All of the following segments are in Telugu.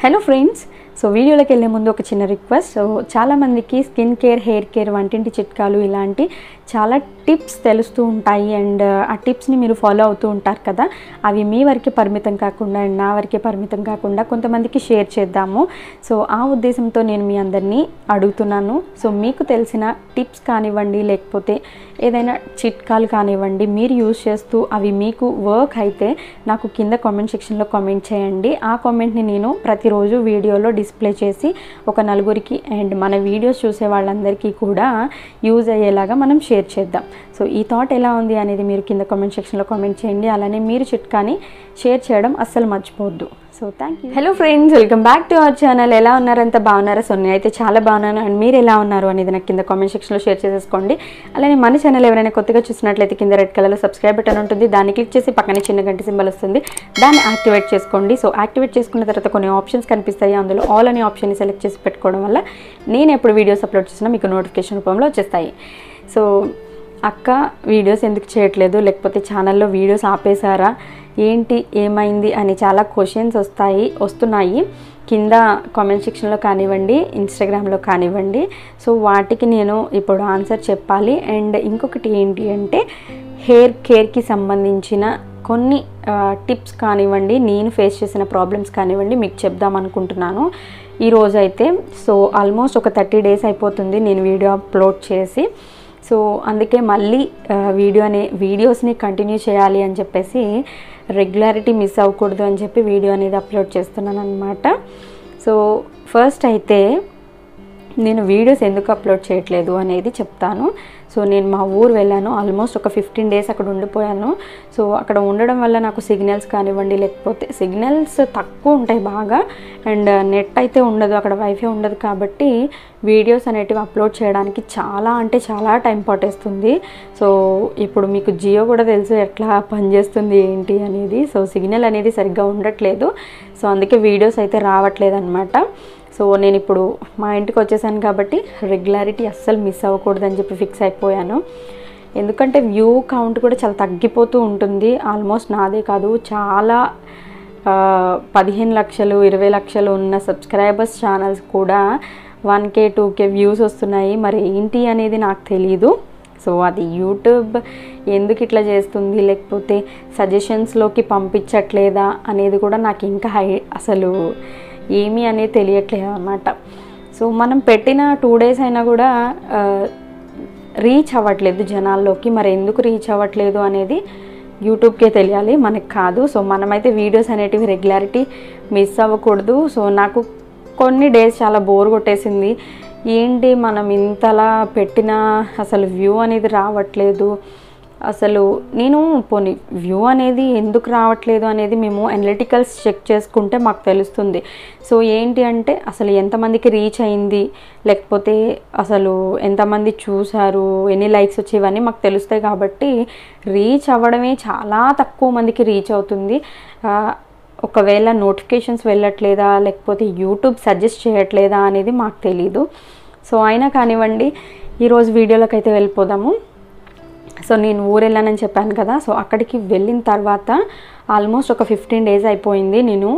హలో ఫ్రెండ్స్ సో వీడియోలోకి వెళ్ళే ముందు ఒక చిన్న రిక్వెస్ట్ సో చాలా మందికి స్కిన్ కేర్ హెయిర్ కేర్ వంటింటి చిట్కాలు ఇలాంటి చాలా టిప్స్ తెలుస్తూ ఉంటాయి అండ్ ఆ టిప్స్ని మీరు ఫాలో అవుతూ ఉంటారు కదా అవి మీ వరకే పరిమితం కాకుండా అండ్ నా వరకే పరిమితం కాకుండా కొంతమందికి షేర్ చేద్దాము సో ఆ ఉద్దేశంతో నేను మీ అందరినీ అడుగుతున్నాను సో మీకు తెలిసిన టిప్స్ కానివ్వండి లేకపోతే ఏదైనా చిట్కాలు కానివ్వండి మీరు యూజ్ చేస్తూ అవి మీకు వర్క్ అయితే నాకు కింద కామెంట్ సెక్షన్లో కామెంట్ చేయండి ఆ కామెంట్ని నేను ప్రతిరోజు వీడియోలో డిస్ప్లే చేసి ఒక నలుగురికి అండ్ మన వీడియోస్ చూసే వాళ్ళందరికీ కూడా యూజ్ అయ్యేలాగా మనం షేర్ చేద్దాం సో ఈ థాట్ ఎలా ఉంది అనేది మీరు కింద కామెంట్ సెక్షన్లో కామెంట్ చేయండి అలానే మీరు చిట్కాని షేర్ చేయడం అస్సలు మర్చిపోవద్దు so thank you hello friends welcome back to our channel ఎలా ఉన్నారంత బాగున్నారా సో నేనైతే చాలా బాగున్నాను అండ్ మీరు ఎలా ఉన్నారు అనేది నాకు కింద కామెంట్ సెక్షన్లో షేర్ చేసేసుకోండి అలానే మన ఛానల్ ఎవరైనా కొత్తగా చూసినట్లయితే కింద రెడ్ కలర్లో సబ్స్క్రైబ్ బటన్ ఉంటుంది దాన్ని క్లిక్ చేసి పక్కనే చిన్న గంట సింబల్ వస్తుంది దాన్ని యాక్టివేట్ చేసుకోండి సో యాక్టివేట్ చేసుకున్న తర్వాత కొన్ని ఆప్షన్స్ కనిపిస్తాయి అందులో ఆల్ అనే ఆప్షన్ని సెలెక్ట్ చేసి పెట్టుకోవడం వల్ల నేను ఎప్పుడు వీడియోస్ అప్లోడ్ చేసినా మీకు నోటిఫికేషన్ రూపంలో వచ్చేస్తాయి సో అక్క వీడియోస్ ఎందుకు చేయట్లేదు లేకపోతే ఛానల్లో వీడియోస్ ఆపేశారా ఏంటి ఏమైంది అని చాలా క్వశ్చన్స్ వస్తున్నాయి కింద కామెంట్ సెక్షన్లో కానివ్వండి ఇన్స్టాగ్రామ్లో కానివ్వండి సో వాటికి నేను ఇప్పుడు ఆన్సర్ చెప్పాలి అండ్ ఇంకొకటి ఏంటి అంటే హెయిర్ కేర్కి సంబంధించిన కొన్ని టిప్స్ కానివ్వండి నేను ఫేస్ చేసిన ప్రాబ్లమ్స్ కానివ్వండి మీకు చెప్దాం అనుకుంటున్నాను ఈరోజు అయితే సో ఆల్మోస్ట్ ఒక 30 days అయిపోతుంది నేను వీడియో అప్లోడ్ చేసి సో అందుకే మళ్ళీ వీడియోస్ని కంటిన్యూ చేయాలి అని చెప్పేసి రెగ్యులారిటీ మిస్ అవ్వకూడదు అని చెప్పి వీడియో అనేది అప్లోడ్ చేస్తున్నాను అనమాట సో ఫస్ట్ అయితే నేను వీడియోస్ ఎందుకు అప్లోడ్ చేయట్లేదు అనేది చెప్తాను సో నేను మా ఊరు వెళ్ళాను ఆల్మోస్ట్ ఒక 15 days అక్కడ ఉండిపోయాను సో అక్కడ ఉండడం వల్ల నాకు సిగ్నల్స్ కానివ్వండి లేకపోతే సిగ్నల్స్ తక్కువ ఉంటాయి బాగా అండ్ నెట్ అయితే ఉండదు అక్కడ వైఫై ఉండదు కాబట్టి వీడియోస్ అనేటివి అప్లోడ్ చేయడానికి చాలా అంటే చాలా టైం పట్టేస్తుంది సో ఇప్పుడు మీకు జియో కూడా తెలుసు ఎట్లా పనిచేస్తుంది ఏంటి అనేది సో సిగ్నల్ అనేది సరిగ్గా ఉండట్లేదు సో అందుకే వీడియోస్ అయితే రావట్లేదు అనమాట సో నేను ఇప్పుడు మా ఇంటికి వచ్చేసాను కాబట్టి రెగ్యులారిటీ అస్సలు మిస్ అవ్వకూడదని చెప్పి ఫిక్స్ అయిపోయాను ఎందుకంటే వ్యూ కౌంట్ కూడా చాలా తగ్గిపోతూ ఉంటుంది ఆల్మోస్ట్ నాదే కాదు చాలా 15 లక్షలు 20 లక్షలు ఉన్న సబ్స్క్రైబర్స్ ఛానల్స్ కూడా 1K 2K వ్యూస్ వస్తున్నాయి మరి ఏంటి అనేది నాకు తెలీదు సో అది యూట్యూబ్ ఎందుకు ఇట్లా చేస్తుంది లేకపోతే సజెషన్స్లోకి పంపించట్లేదా అనేది కూడా నాకు ఇంకా అసలు ఏమీ అనేది తెలియట్లేదు అన్నమాట సో మనం పెట్టిన 2 days అయినా కూడా రీచ్ అవ్వట్లేదు జనాల్లోకి మరి ఎందుకు రీచ్ అవ్వట్లేదు అనేది యూట్యూబ్కే తెలియాలి మనకు కాదు సో మనమైతే వీడియోస్ అనేటివి రెగ్యులారిటీ మిస్ అవ్వకూడదు సో నాకు కొన్ని డేస్ చాలా బోర్ కొట్టేసింది ఏంటి మనం ఇంతలా పెట్టినా అసలు వ్యూ అనేది రావట్లేదు అసలు నేను పోనీ వ్యూ అనేది ఎందుకు రావట్లేదు అనేది మేము అనలిటికల్స్ చెక్ చేసుకుంటే మాకు తెలుస్తుంది సో ఏంటి అంటే అసలు ఎంతమందికి రీచ్ అయింది లేకపోతే అసలు ఎంతమంది చూసారు ఎన్ని లైక్స్ వచ్చేవన్నీ మాకు తెలుస్తాయి కాబట్టి రీచ్ అవ్వడమే చాలా తక్కువ మందికి రీచ్ అవుతుంది ఒకవేళ నోటిఫికేషన్స్ వెళ్ళట్లేదా లేకపోతే యూట్యూబ్ సజెస్ట్ చేయట్లేదా అనేది మాకు తెలీదు సో అయినా కానివ్వండి ఈరోజు వీడియోలోకైతే వెళ్ళిపోదాము సో నేను ఊరు వెళ్ళానని చెప్పాను కదా సో అక్కడికి వెళ్ళిన తర్వాత ఆల్మోస్ట్ ఒక 15 days అయిపోయింది నేను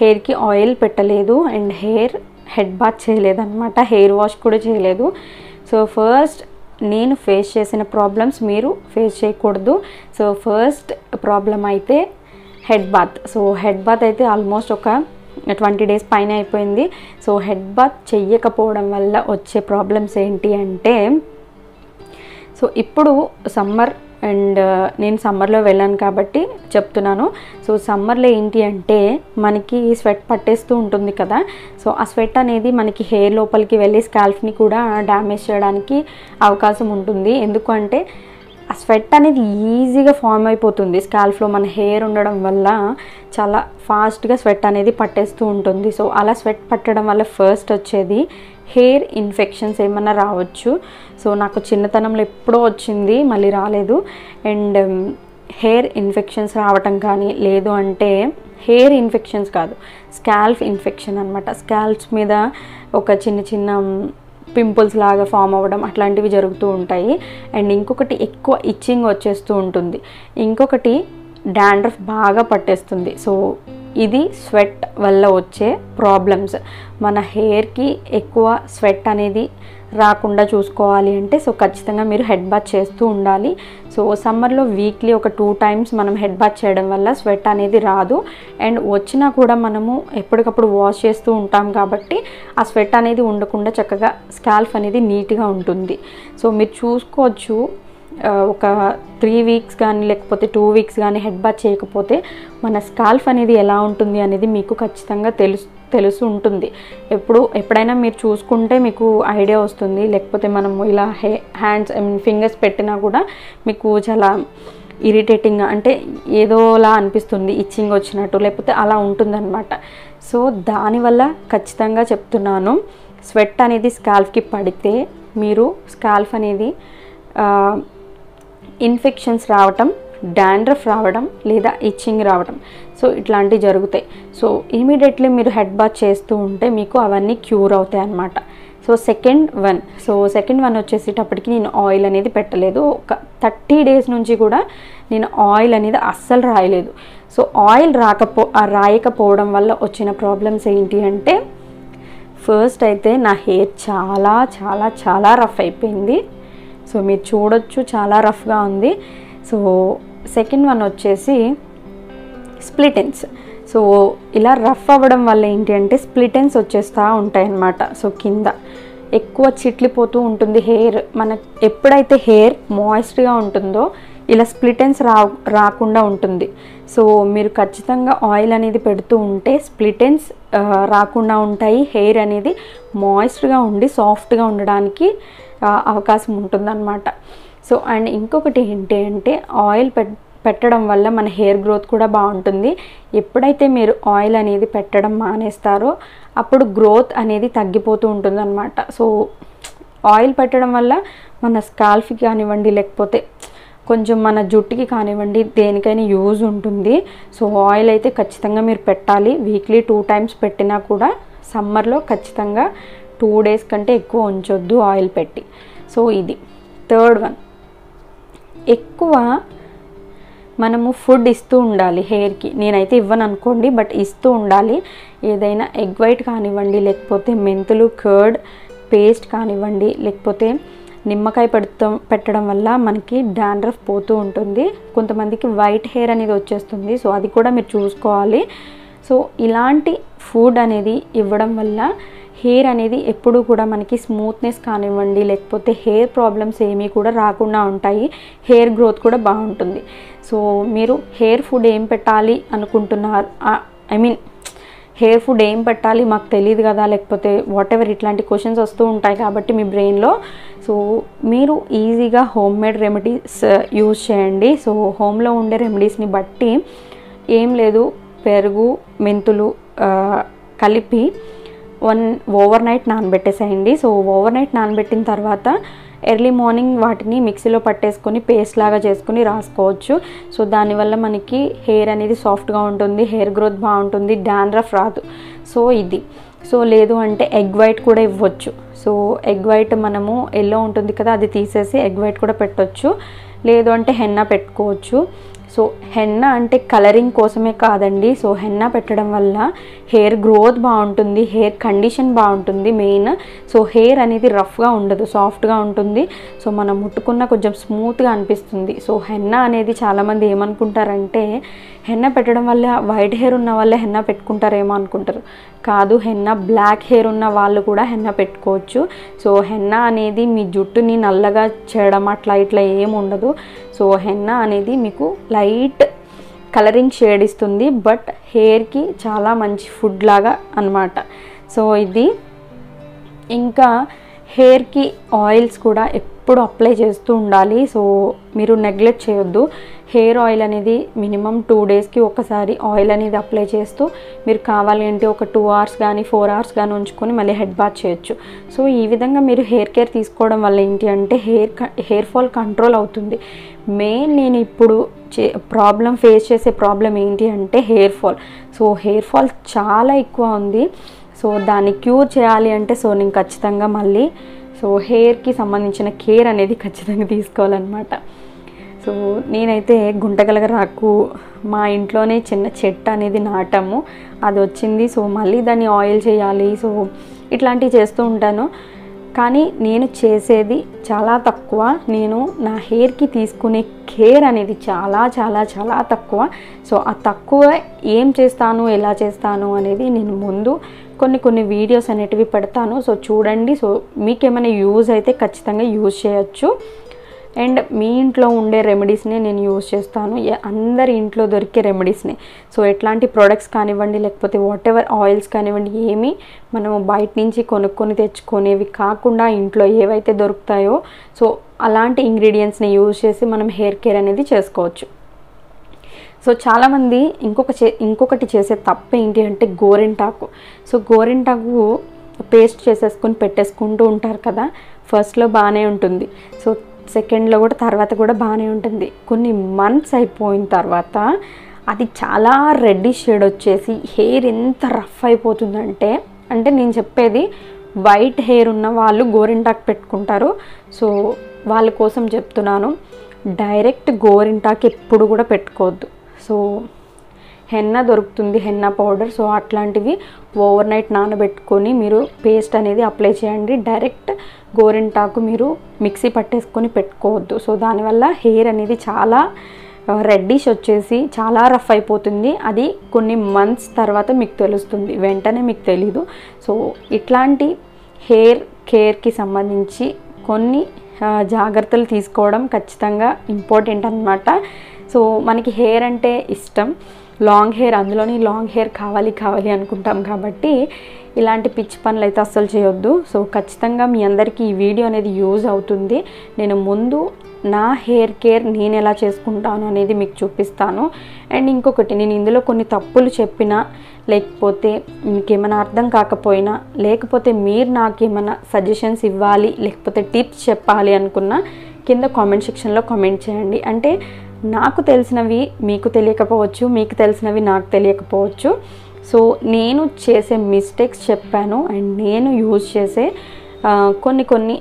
హెయిర్కి ఆయిల్ పెట్టలేదు అండ్ హెడ్ బాత్ చేయలేదన్నమాట హెయిర్ వాష్ కూడా చేయలేదు సో ఫస్ట్ నేను ఫేస్ చేసిన ప్రాబ్లమ్స్ మీరు ఫేస్ చేయకూడదు సో ఫస్ట్ ప్రాబ్లం అయితే head bath so head bath అయితే ఆల్మోస్ట్ ఒక 20 days పైన అయిపోయింది సో హెడ్ బాత్ చెయ్యకపోవడం వల్ల వచ్చే ప్రాబ్లమ్స్ ఏంటి అంటే సో ఇప్పుడు సమ్మర్ అండ్ నేను సమ్మర్లో వెళ్ళాను కాబట్టి చెప్తున్నాను సో సమ్మర్లో ఏంటి అంటే మనకి స్వెట్ పట్టేస్తూ ఉంటుంది కదా సో ఆ స్వెట్ అనేది మనకి హెయిర్ లోపలికి వెళ్ళి స్కాల్ఫ్ని కూడా డ్యామేజ్ చేయడానికి అవకాశం ఉంటుంది ఎందుకంటే ఆ స్వెట్ అనేది ఈజీగా ఫామ్ అయిపోతుంది స్కాల్ఫ్లో మన హెయిర్ ఉండడం వల్ల చాలా ఫాస్ట్గా స్వెట్ అనేది పట్టేస్తూ ఉంటుంది సో అలా స్వెట్ పట్టడం వల్ల ఫస్ట్ వచ్చేది హెయిర్ ఇన్ఫెక్షన్స్ ఏమన్నా రావచ్చు సో నాకు చిన్నతనంలో ఎప్పుడో వచ్చింది మళ్ళీ రాలేదు అండ్ హెయిర్ ఇన్ఫెక్షన్స్ రావటం కానీ లేదు అంటే హెయిర్ ఇన్ఫెక్షన్స్ కాదు స్కాల్ఫ్ ఇన్ఫెక్షన్ అనమాట స్కాల్ఫ్స్ మీద ఒక చిన్న చిన్న పింపుల్స్ లాగా ఫామ్ అవ్వడం అట్లాంటివి జరుగుతూ ఉంటాయి అండ్ ఇంకొకటి ఎక్కువ ఇచ్చింగ్ వచ్చేస్తూ ఉంటుంది ఇంకొకటి డాండ్రఫ్ బాగా పట్టేస్తుంది సో ఇది స్వెట్ వల్ల వచ్చే ప్రాబ్లమ్స్. మన హెయిర్కి ఎక్కువ స్వెట్ అనేది రాకుండా చూసుకోవాలి అంటే సో ఖచ్చితంగా మీరు హెడ్ బాత్ చేస్తూ ఉండాలి. సో సమ్మర్లో వీక్లీ ఒక 2 times మనం హెడ్ బాత్ చేయడం వల్ల స్వెట్ అనేది రాదు. అండ్ వచ్చినా కూడా మనము ఎప్పటికప్పుడు వాష్ చేస్తూ ఉంటాం కాబట్టి ఆ స్వెట్ అనేది ఉండకుండా చక్కగా స్కాల్ఫ్ అనేది నీట్గా ఉంటుంది. సో మీరు చూసుకోవచ్చు ఒక 3 weeks కానీ లేకపోతే 2 weeks కానీ హెడ్ బాత్ చేయకపోతే మన స్కాల్ఫ్ అనేది ఎలా ఉంటుంది అనేది మీకు ఖచ్చితంగా తెలుసు ఉంటుంది. ఎప్పుడైనా మీరు చూసుకుంటే మీకు ఐడియా వస్తుంది. లేకపోతే మనము ఇలా హ్యాండ్స్ ఫింగర్స్ పెట్టినా కూడా మీకు చాలా ఇరిటేటింగ్ అంటే ఏదోలా అనిపిస్తుంది, ఇచ్చింగ్ వచ్చినట్టు లేకపోతే అలా ఉంటుందన్నమాట. సో దానివల్ల ఖచ్చితంగా చెప్తున్నాను, స్వెట్ అనేది స్కాల్ఫ్కి పడితే మీరు స్కాల్ఫ్ అనేది ఇన్ఫెక్షన్స్ రావటం, డాండ్రఫ్ రావడం లేదా ఇచ్చింగ్ రావడం సో ఇట్లాంటివి జరుగుతాయి. సో ఇమీడియట్లీ మీరు హెడ్ బాత్ చేస్తూ ఉంటే మీకు అవన్నీ క్యూర్ అవుతాయి అన్నమాట. సో సెకండ్ వన్ వచ్చేసేటప్పటికి నేను ఆయిల్ అనేది పెట్టలేదు. ఒక 30 days నుంచి కూడా నేను ఆయిల్ అనేది అస్సలు రాయలేదు. సో ఆయిల్ రాయకపోవడం వల్ల వచ్చిన ప్రాబ్లమ్స్ ఏంటి అంటే, ఫస్ట్ అయితే నా హెయిర్ చాలా చాలా చాలా రఫ్ అయిపోయింది. సో మీరు చూడొచ్చు చాలా రఫ్గా ఉంది. సో సెకండ్ వన్ వచ్చేసి స్ప్లిట్ ఎండ్స్. సో ఇలా రఫ్ అవ్వడం వల్ల ఏంటి అంటే స్ప్లిట్ ఎండ్స్ వచ్చేస్తూ ఉంటాయి అన్నమాట. సో కింద ఎక్కువ చిట్లిపోతూ ఉంటుంది హెయిర్. మనకు ఎప్పుడైతే హెయిర్ మాయిస్ట్గా ఉంటుందో ఇలా స్ప్లిట్ ఎండ్స్ రాకుండా ఉంటుంది. సో మీరు ఖచ్చితంగా ఆయిల్ అనేది పెడుతూ ఉంటే స్ప్లిట్ ఎండ్స్ రాకుండా ఉంటాయి. హెయిర్ అనేది మాయిస్ట్గా ఉండి సాఫ్ట్గా ఉండడానికి అవకాశం ఉంటుందన్నమాట. సో అండ్ ఇంకొకటి ఏంటి అంటే ఆయిల్ పెట్టడం వల్ల మన హెయిర్ గ్రోత్ కూడా బాగుంటుంది. ఎప్పుడైతే మీరు ఆయిల్ అనేది పెట్టడం మానేస్తారో అప్పుడు గ్రోత్ అనేది తగ్గిపోతూ ఉంటుందన్నమాట. సో ఆయిల్ పెట్టడం వల్ల మన స్కాల్ఫ్కి కానివ్వండి లేకపోతే కొంచెం మన జుట్టుకి కానివ్వండి దేనికైనా యూజ్ ఉంటుంది. సో ఆయిల్ అయితే ఖచ్చితంగా మీరు పెట్టాలి. వీక్లీ 2 times పెట్టినా కూడా సమ్మర్లో ఖచ్చితంగా 2 days కంటే ఎక్కువ ఉంచొద్దు ఆయిల్ పెట్టి. సో ఇది థర్డ్ వన్. ఎక్కువ మనము ఫుడ్ ఇస్తూ ఉండాలి హెయిర్కి. నేనైతే ఇవ్వను అనుకోండి, బట్ ఇస్తూ ఉండాలి. ఏదైనా ఎగ్ వైట్ కానివ్వండి లేకపోతే మెంతులు కర్డ్ పేస్ట్ కానివ్వండి లేకపోతే నిమ్మకాయ పెట్టడం వల్ల మనకి డాండ్రఫ్ పోతూ ఉంటుంది. కొంతమందికి వైట్ హెయిర్ అనేది వచ్చేస్తుంది. సో అది కూడా మీరు చూసుకోవాలి. సో ఇలాంటి ఫుడ్ అనేది ఇవ్వడం వల్ల హెయిర్ అనేది ఎప్పుడు కూడా మనకి స్మూత్నెస్ కానివ్వండి లేకపోతే హెయిర్ ప్రాబ్లమ్స్ ఏమీ కూడా రాకుండా ఉంటాయి. హెయిర్ గ్రోత్ కూడా బాగుంటుంది. సో మీరు హెయిర్ ఫుడ్ ఏం పెట్టాలి అనుకుంటున్నారు, హెయిర్ ఫుడ్ ఏం పెట్టాలి మాకు తెలియదు కదా లేకపోతే వాట్ ఎవర్ ఇట్లాంటి క్వశ్చన్స్ వస్తూ ఉంటాయి కాబట్టి మీ బ్రెయిన్లో. సో మీరు ఈజీగా హోమ్ మేడ్ రెమెడీస్ యూజ్ చేయండి. సో హోమ్లో ఉండే రెమెడీస్ని బట్టి ఏం లేదు, పెరుగు మెంతులు కలిపి ఓవర్ నైట్ నానబెట్టేసేయండి. సో ఓవర్ నైట్ నానబెట్టిన తర్వాత ఎర్లీ మార్నింగ్ వాటిని మిక్సీలో పట్టేసుకొని పేస్ట్ లాగా చేసుకొని రాసుకోవచ్చు. సో దానివల్ల మనకి హెయిర్ అనేది సాఫ్ట్గా ఉంటుంది, హెయిర్ గ్రోత్ బాగుంటుంది, డాండ్రఫ్ రాదు. సో ఇది. సో లేదు అంటే ఎగ్ వైట్ కూడా ఇవ్వచ్చు. సో ఎగ్ వైట్ మనము ఎల్లో ఉంటుంది కదా అది తీసేసి ఎగ్ వైట్ కూడా పెట్టవచ్చు. లేదు అంటే హెన్నా పెట్టుకోవచ్చు. సో హెన్నా అంటే కలరింగ్ కోసమే కాదండి. సో హెన్నా పెట్టడం వల్ల హెయిర్ గ్రోత్ బాగుంటుంది, హెయిర్ కండిషన్ బాగుంటుంది మెయిన్. సో హెయిర్ అనేది రఫ్గా ఉండదు, సాఫ్ట్గా ఉంటుంది. సో మనం ముట్టుకున్న కొంచెం స్మూత్గా అనిపిస్తుంది. సో హెన్నా అనేది చాలామంది ఏమనుకుంటారంటే హెన్నా పెట్టడం వల్ల వైట్ హెయిర్ ఉన్న వాళ్ళే హెన్నా పెట్టుకుంటారేమో అనుకుంటారు. కాదు, హెన్నా బ్లాక్ హెయిర్ ఉన్న వాళ్ళు కూడా హెన్నా పెట్టుకోవచ్చు. సో హెన్నా అనేది మీ జుట్టుని నల్లగా చేయడం అట్లా ఇట్లా ఏమి ఉండదు. సో హెన్నా అనేది మీకు లైట్ కలరింగ్ షేడ్ ఇస్తుంది, బట్ హెయిర్కి చాలా మంచి ఫుడ్ లాగా అన్నమాట. సో ఇది. ఇంకా హెయిర్కి ఆయిల్స్ కూడా ఎప్పుడు అప్లై చేస్తూ ఉండాలి. సో మీరు నెగ్లెక్ట్ చేయొద్దు. హెయిర్ ఆయిల్ అనేది మినిమం 2 daysకి ఒకసారి ఆయిల్ అనేది అప్లై చేస్తూ మీరు కావాలి అంటే ఒక 2 hours కానీ 4 hours కానీ ఉంచుకొని మళ్ళీ హెడ్ బాత్ చేయొచ్చు. సో ఈ విధంగా మీరు హెయిర్ కేర్ తీసుకోవడం వల్ల ఏంటి అంటే హెయిర్ ఫాల్ కంట్రోల్ అవుతుంది. మెయిన్ నేను ఇప్పుడు ఫేస్ చేసే ప్రాబ్లం ఏంటి అంటే hair fall. So hair fall చాలా ఎక్కువ ఉంది. సో దాన్ని క్యూర్ చేయాలి అంటే సో నేను ఖచ్చితంగా మళ్ళీ హెయిర్కి సంబంధించిన కేర్ అనేది ఖచ్చితంగా తీసుకోవాలన్నమాట. సో నేనైతే గుంటగలగ రాకు మా ఇంట్లోనే చిన్న చెట్టు అనేది నాటాము, అది వచ్చింది. సో మళ్ళీ దాన్ని ఆయిల్ చేయాలి, సో ఇట్లాంటివి చేస్తూ ఉంటాను. కానీ నేను చేసేది చాలా తక్కువ, నేను నా హెయిర్కి తీసుకునే కేర్ అనేది చాలా చాలా చాలా తక్కువ. సో ఆ తక్కువ ఏం చేస్తాను ఎలా చేస్తాను అనేది నేను ముందు కొన్ని కొన్ని వీడియోస్ అనేటివి పెడతాను, సో చూడండి. సో మీకేమైనా యూజ్ అయితే ఖచ్చితంగా యూజ్ చేయొచ్చు. అండ్ మీ ఇంట్లో ఉండే రెమెడీస్నే నేను యూజ్ చేస్తాను, అందరి ఇంట్లో దొరికే రెమెడీస్నే. సో ఎట్లాంటి ప్రోడక్ట్స్ కానివ్వండి, లేకపోతే వాట్ ఎవర్ ఆయిల్స్ కానివ్వండి, ఏమీ మనము బయట నుంచి కొనుక్కొని తెచ్చుకునేవి కాకుండా ఇంట్లో ఏవైతే దొరుకుతాయో సో అలాంటి ఇంగ్రీడియంట్స్ని యూజ్ చేసి మనం హెయిర్ కేర్ అనేది చేసుకోవచ్చు. సో చాలామంది ఇంకొకటి చేసే తప్పు ఏంటి అంటే గోరింటాకు. సో గోరింటాకు పేస్ట్ చేసేసుకుని పెట్టేసుకుంటూ ఉంటారు కదా, ఫస్ట్లో బాగానే ఉంటుంది, సో సెకండ్లో కూడా తర్వాత కూడా బాగానే ఉంటుంది. కొన్ని మంత్స్ అయిపోయిన తర్వాత అది చాలా రెడ్డిష్ షేడ్ వచ్చేసి హెయిర్ ఎంత రఫ్ అయిపోతుందంటే, అంటే నేను చెప్పేది వైట్ హెయిర్ ఉన్న వాళ్ళు గోరింటాకు పెట్టుకుంటారు, సో వాళ్ళ కోసం చెప్తున్నాను. డైరెక్ట్ గోరింటాకు ఎప్పుడు కూడా పెట్టుకోవద్దు. సో హెన్నా దొరుకుతుంది, హెన్నా పౌడర్, సో అట్లాంటివి ఓవర్ నైట్ నానబెట్టుకొని మీరు పేస్ట్ అనేది అప్లై చేయండి. డైరెక్ట్ గోరింటాకు మీరు మిక్సీ పట్టేసుకొని పెట్టుకోవద్దు, సో దానివల్ల హెయిర్ అనేది చాలా రెడ్డిష్ వచ్చేసి చాలా రఫ్ అయిపోతుంది. అది కొన్ని మంత్స్ తర్వాత మీకు తెలుస్తుంది, వెంటనే మీకు తెలీదు. సో ఇట్లాంటి హెయిర్ కేర్కి సంబంధించి కొన్ని జాగ్రత్తలు తీసుకోవడం ఖచ్చితంగా ఇంపార్టెంట్ అన్నమాట. సో మనకి హెయిర్ అంటే ఇష్టం, లాంగ్ హెయిర్, అందులోని లాంగ్ హెయిర్ కావాలి కావాలి అనుకుంటాం, కాబట్టి ఇలాంటి పిచ్చి పనులు అయితే అస్సలు చేయొద్దు. సో ఖచ్చితంగా మీ అందరికీ ఈ వీడియో అనేది యూజ్ అవుతుంది. నేను ముందు నా హెయిర్ కేర్ నేను ఎలా చేసుకుంటాను అనేది మీకు చూపిస్తాను. అండ్ ఇంకొకటి, నేను ఇందులో కొన్ని తప్పులు చెప్పినా, లేకపోతే మీకేమైనా అర్థం కాకపోయినా, లేకపోతే మీరు నాకేమైనా సజెషన్స్ ఇవ్వాలి, లేకపోతే టిప్స్ చెప్పాలి అనుకున్నా కింద కామెంట్ సెక్షన్లో కామెంట్ చేయండి. అంటే నాకు తెలిసినవి మీకు తెలియకపోవచ్చు, మీకు తెలిసినవి నాకు తెలియకపోవచ్చు. సో నేను చేసే మిస్టేక్స్ చెప్పాను, అండ్ నేను యూజ్ చేసే కొన్ని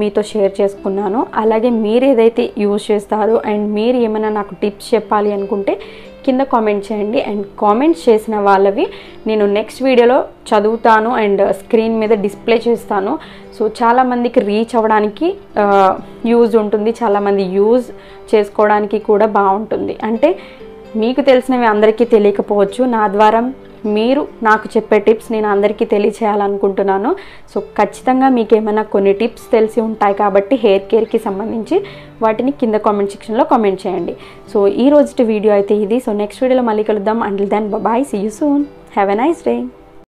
మీతో షేర్ చేసుకున్నాను. అలాగే మీరు ఏదైతే యూజ్ చేస్తారో అండ్ మీరు ఏమైనా నాకు టిప్స్ చెప్పాలి అనుకుంటే కింద కామెంట్ చేయండి. అండ్ కామెంట్స్ చేసిన వాళ్ళవి నేను నెక్స్ట్ వీడియోలో చదువుతాను అండ్ స్క్రీన్ మీద డిస్ప్లే చేస్తాను. సో చాలామందికి రీచ్ అవ్వడానికి యూజ్ ఉంటుంది, చాలామంది యూజ్ చేసుకోవడానికి కూడా బాగుంటుంది. అంటే మీకు తెలిసినవి అందరికీ తెలియకపోవచ్చు, నా ద్వారా మీరు నాకు చెప్పే టిప్స్ నేను అందరికీ తెలియచేయాలనుకుంటున్నాను. సో ఖచ్చితంగా మీకు ఏమైనా కొన్ని టిప్స్ తెలిసి ఉంటాయి కాబట్టి హెయిర్ కేర్కి సంబంధించి వాటిని కింద కామెంట్ సెక్షన్లో కామెంట్ చేయండి. సో ఈ రోజు వీడియో అయితే ఇది. సో నెక్స్ట్ వీడియోలో మళ్ళీ కలుద్దాం. Until then bye, see you soon, have a nice day.